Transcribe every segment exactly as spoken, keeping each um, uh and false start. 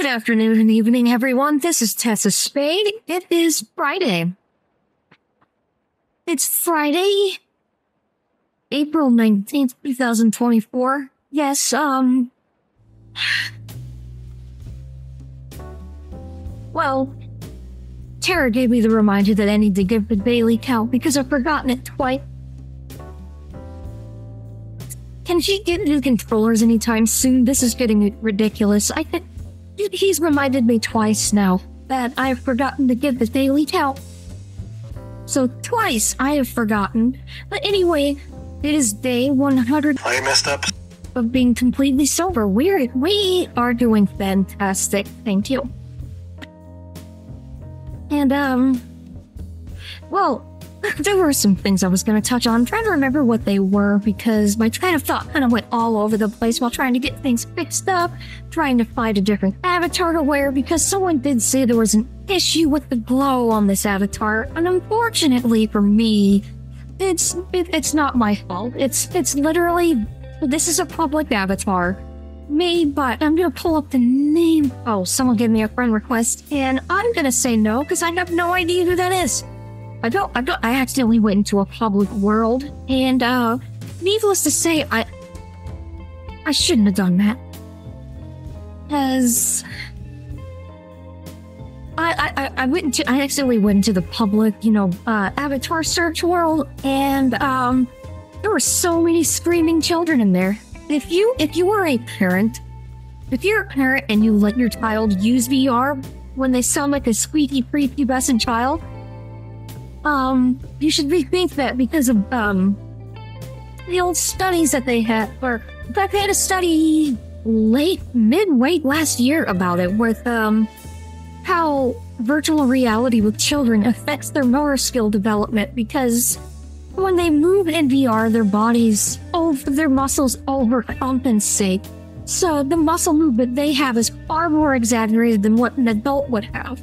Good afternoon and evening, everyone. This is Tessa Spade. It is Friday. It's Friday, April nineteenth, two thousand twenty-four. Yes, um... well, Tara gave me the reminder that I need to give the daily count because I've forgotten it twice. Can she get new controllers anytime soon? This is getting ridiculous. I think he's reminded me twice now that I've forgotten to give the daily count. So twice I have forgotten. But anyway, it is day one hundred. I messed up. Of being completely sober. We're, we are doing fantastic. Thank you. And, um, well, there were some things I was going to touch on. I'm trying to remember what they were because my train of thought kind of went all over the place while trying to get things fixed up, trying to find a different avatar to wear because someone did say there was an issue with the glow on this avatar. And unfortunately for me, it's, it, it's not my fault. It's, it's literally... This is a public avatar. Me, but I'm gonna pull up the name. Oh, someone gave me a friend request, and I'm gonna say no because I have no idea who that is. I don't. I don't. I accidentally went into a public world, and uh, needless to say, I I shouldn't have done that. Cause I I I went into I accidentally went into the public, you know, uh, avatar search world, and um. There were so many screaming children in there. If you if you were a parent, if you're a parent and you let your child use V R when they sound like a squeaky prepubescent child, um, you should rethink that because of um the old studies that they had. Or in fact, they had a study late midway last year about it, with um how virtual reality with children affects their motor skill development because. When they move in V R, their bodies, over, their muscles overcompensate. So the muscle movement they have is far more exaggerated than what an adult would have.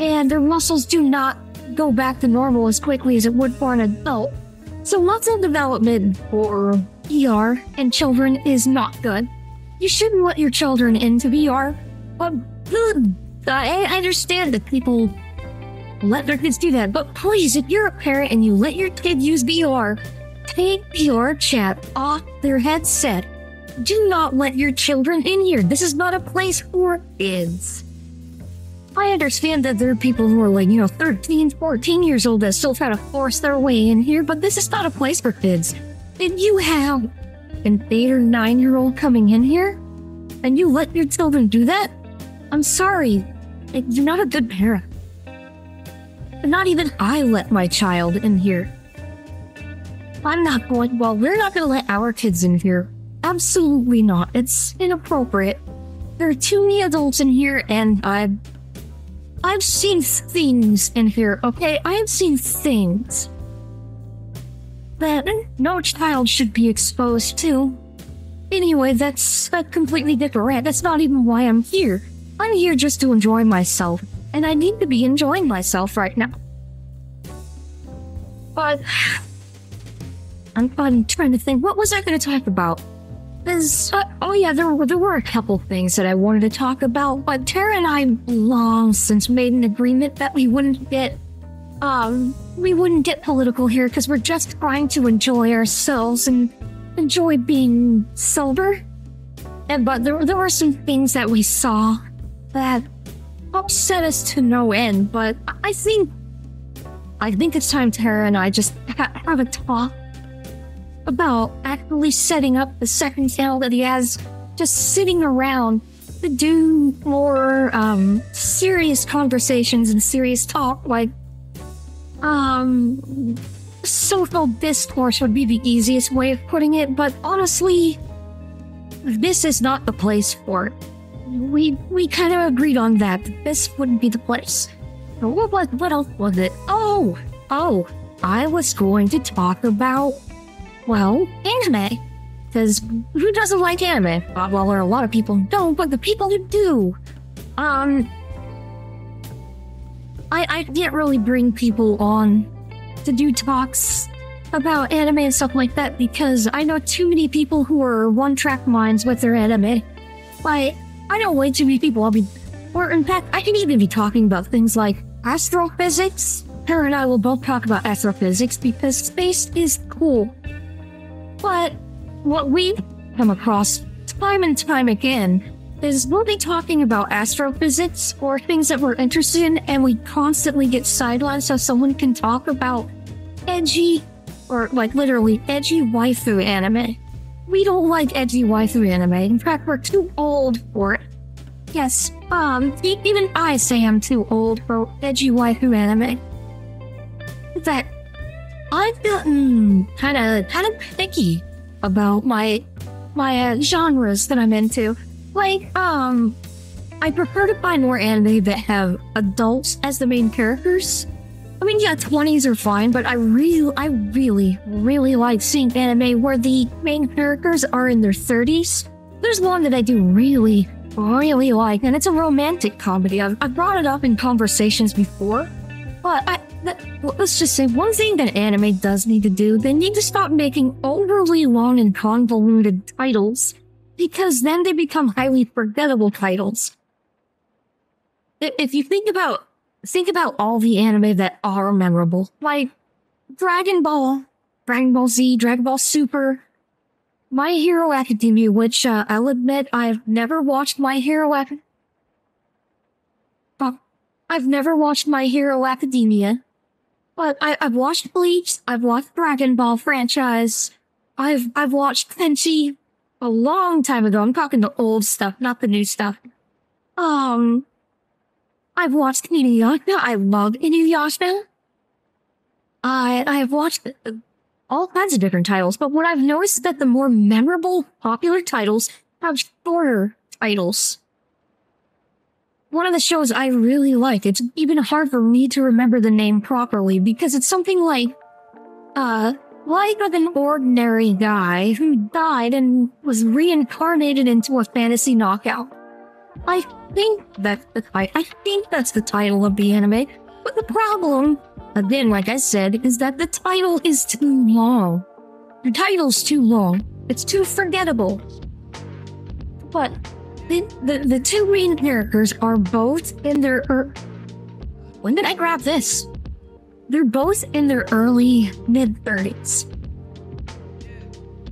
And their muscles do not go back to normal as quickly as it would for an adult. So muscle development for V R and children is not good. You shouldn't let your children into V R. But I understand that people... let their kids do that, but please, if you're a parent and you let your kid use V R, take V R chat off their headset. Do not let your children in here. This is not a place for kids. I understand that there are people who are like, you know, thirteen, fourteen years old that still try to force their way in here, but this is not a place for kids. If you have an eight or nine year old coming in here and you let your children do that, I'm sorry, you're not a good parent. Not even I let my child in here. I'm not going, well, we're not going to let our kids in here. Absolutely not. It's inappropriate. There are too many adults in here, and I've... I've seen things in here, okay? I have seen things that no child should be exposed to. Anyway, that's a completely different. That's not even why I'm here. I'm here just to enjoy myself. And I need to be enjoying myself right now. But... I'm, I'm trying to think, what was I going to talk about? Because, uh, oh yeah, there were, there were a couple things that I wanted to talk about, but Tara and I long since made an agreement that we wouldn't get... Um, we wouldn't get political here because we're just trying to enjoy ourselves and enjoy being sober. And, but there, there were some things that we saw that... upset us to no end, but I think I think it's time Tara and I just ha have a talk about actually setting up the second channel that he has, just sitting around to do more um, serious conversations and serious talk, like um, social discourse would be the easiest way of putting it, but honestly, this is not the place for it. We we kind of agreed on that. This wouldn't be the place. What, what, what else was it? Oh! Oh! I was going to talk about... well, anime. Because who doesn't like anime? Well, there are a lot of people who don't, but the people who do... Um... I, I can't really bring people on to do talks about anime and stuff like that because I know too many people who are one-track minds with their anime. Like... I know way too many people. I mean, or in fact, I can even be talking about things like astrophysics. Tara and I will both talk about astrophysics because space is cool. But what we've come across time and time again is we'll be talking about astrophysics or things that we're interested in, and we constantly get sidelined so someone can talk about edgy, or like literally edgy waifu anime. We don't like edgy waifu anime. In fact, we're too old for it. Yes, um, even I say I'm too old for edgy waifu anime. In fact, I've gotten kind of kind of picky about my my uh, genres that I'm into. Like, um, I prefer to find more anime that have adults as the main characters. I mean, yeah, twenties are fine, but I really, I really, really like seeing anime where the main characters are in their thirties. There's one that I do really, really like, and it's a romantic comedy. I've, I've brought it up in conversations before, but I, that, let's just say one thing that anime does need to do, they need to stop making overly long and convoluted titles, because then they become highly forgettable titles. If you think about Think about all the anime that are memorable, like Dragon Ball, Dragon Ball Z, Dragon Ball Super, My Hero Academia, which uh, I'll admit I've never watched My Hero Ac- well, I've never watched My Hero Academia, but I I've watched Bleach, I've watched Dragon Ball franchise, I've I've watched Fenchi a long time ago. I'm talking the old stuff, not the new stuff. Um. I've watched Inuyasha. I love Inuyasha. I I have watched all kinds of different titles, but what I've noticed is that the more memorable, popular titles have shorter titles. One of the shows I really like, it's even hard for me to remember the name properly because it's something like, uh, Life of an Ordinary Guy Who Died and Was Reincarnated into a Fantasy Knockout. I think that's the title. I think that's the title of the anime. But the problem, again, like I said, is that the title is too long. The title's too long. It's too forgettable. But the the, the two main characters are both in their. Er when did I grab this? They're both in their early mid thirties,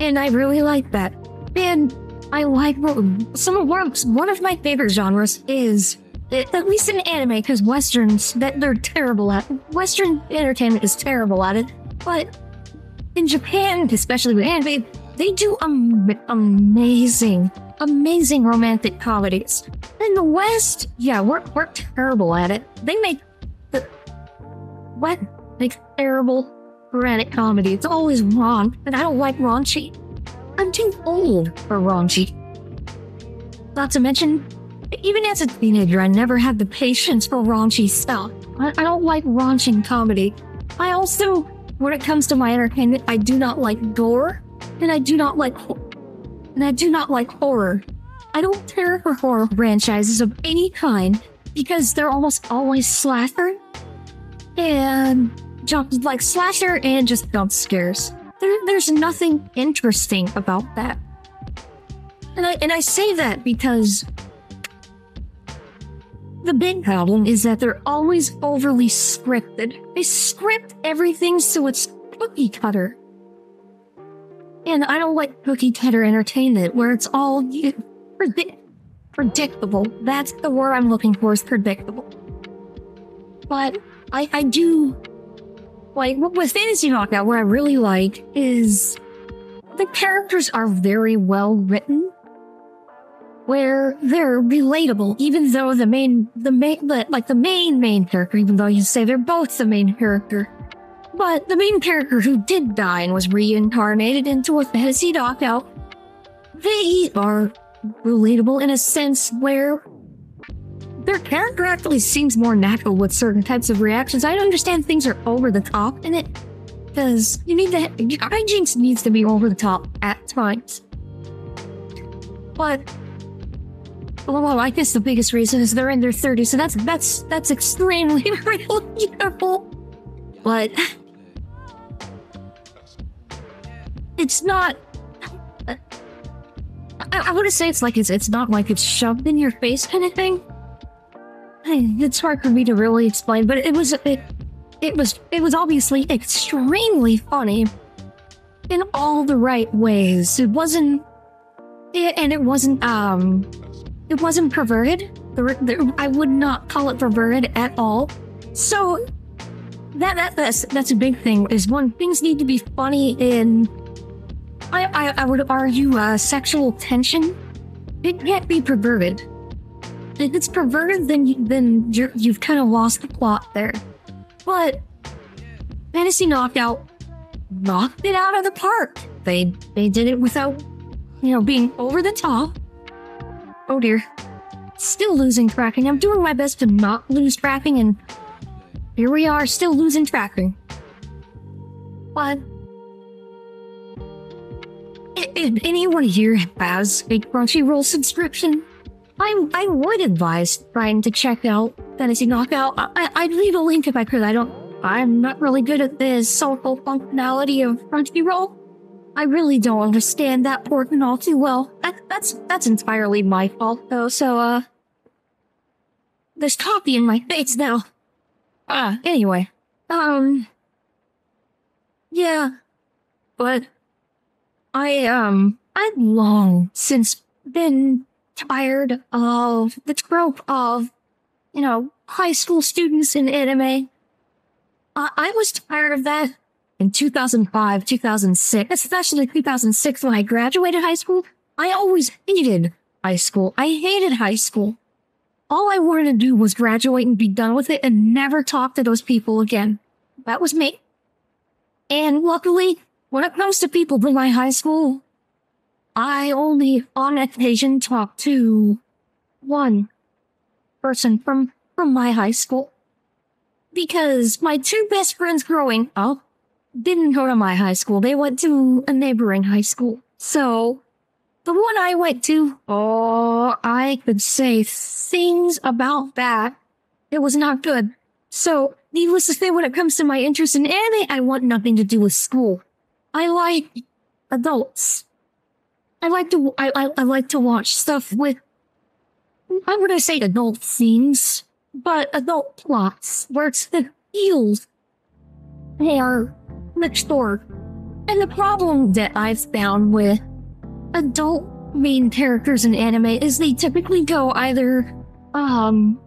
and I really like that. And I like some of one of my favorite genres is, at least in anime, because westerns that they're terrible at. Western entertainment is terrible at it, but in Japan, especially with anime, they do am amazing, amazing romantic comedies. In the West, yeah, we're we're terrible at it. They make the what make terrible romantic comedy. It's always wrong, and I don't like raunchy. I'm too old for raunchy. Not to mention, even as a teenager, I never had the patience for raunchy stuff. I, I don't like raunchy comedy. I also, when it comes to my entertainment, I do not like gore, and I do not like and I do not like horror. I don't care for horror franchises of any kind because they're almost always slasher and jump like slasher and just jump scares. There, there's nothing interesting about that. And I, and I say that because the big problem is that they're always overly scripted. They script everything so it's cookie cutter. And I don't like cookie cutter entertainment where it's all you, predict, predictable. That's the word I'm looking for, is predictable. But I, I do... Like, with Fantasy Knockout, what I really like is the characters are very well written, where they're relatable, even though the main, the main, like the main main character, even though you say they're both the main character, but the main character who did die and was reincarnated into a Fantasy Knockout, they are relatable in a sense where their character actually seems more natural with certain types of reactions. I understand things are over the top in it, because you need to. Hijinks needs to be over the top at times. But well, I guess the biggest reason is they're in their thirties, so that's that's that's extremely relatable. But it's not. I, I want to say it's like it's it's not like it's shoved in your face kind of thing. It's hard for me to really explain, but it was it, it was it was obviously extremely funny in all the right ways. It wasn't it, and it wasn't um it wasn't perverted. The, the, I would not call it perverted at all. So that that that's that's a big thing. Is one, things need to be funny in. I, I, I would argue uh, sexual tension. It can't be perverted. If it's perverted, then, you, then you're, you've kind of lost the plot there. But Fantasy Knockout knocked it out of the park. They they did it without, you know, being over the top. Oh dear. Still losing tracking. I'm doing my best to not lose tracking, and here we are, still losing tracking. But if anyone here has a Crunchyroll subscription, I I would advise trying to check out Fantasy Knockout. I, I'd leave a link if I could. I don't. I'm not really good at the social functionality of Crunchyroll. I really don't understand that portion all too well. That, that's that's entirely my fault though. So uh, there's coffee in my face now. Ah, uh, anyway, um, yeah, but. I, um, I've long since been tired of the trope of, you know, high school students in anime. Uh, I was tired of that in two thousand five, two thousand six, especially two thousand six when I graduated high school. I always hated high school. I hated high school. All I wanted to do was graduate and be done with it and never talk to those people again. That was me. And luckily, when it comes to people from my high school, I only on occasion talk to one person from, from my high school. Because my two best friends growing up didn't go to my high school. They went to a neighboring high school. So the one I went to, oh, I could say things about that. It was not good. So needless to say, when it comes to my interest in anime, I want nothing to do with school. I like adults. I like to I, I I like to watch stuff with, I wouldn't say adult themes, but adult plots, works that feels they are mature. And the problem that I've found with adult main characters in anime is they typically go either um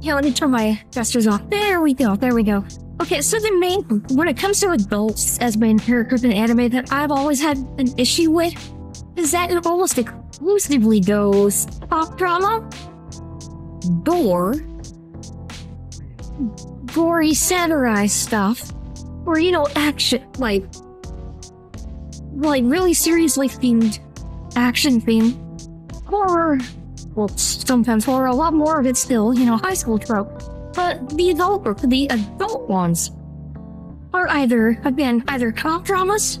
yeah, let me turn my gestures off. There we go, there we go. Okay, so the main, when it comes to adults as main characters in anime that I've always had an issue with is that it almost exclusively goes pop drama, gore, gory samurai stuff, or, you know, action, like, like really seriously themed, action theme, horror, well, sometimes horror, a lot more of it still, you know, high school trope. But the adult, the adult ones are either, again, either cop dramas,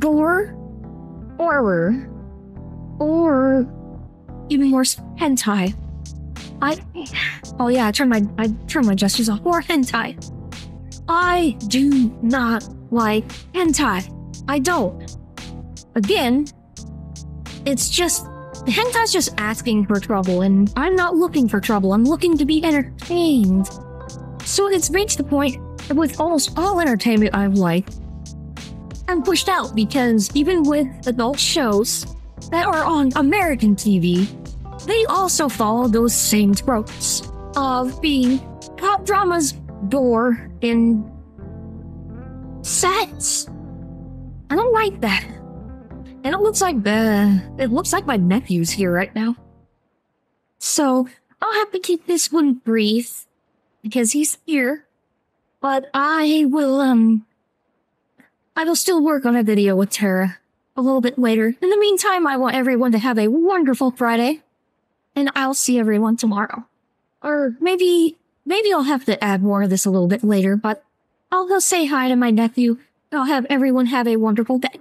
gore, horror, or even worse, hentai. I, oh yeah, I turned my, I turned my gestures off, or hentai. I do not like hentai. I don't. Again, it's just, hentai's just asking for trouble, and I'm not looking for trouble. I'm looking to be entertained. So it's reached the point that with almost all entertainment I've liked, I'm pushed out because even with adult shows that are on American T V, they also follow those same tropes of being cop dramas, gore, and sex. I don't like that. And it looks like uh, it looks like my nephew's here right now. So I'll have to keep this one brief because he's here. But I will um I will still work on a video with Tara a little bit later. In the meantime, I want everyone to have a wonderful Friday. And I'll see everyone tomorrow. Or maybe maybe I'll have to add more of this a little bit later, but I'll go say hi to my nephew. I'll have everyone have a wonderful day.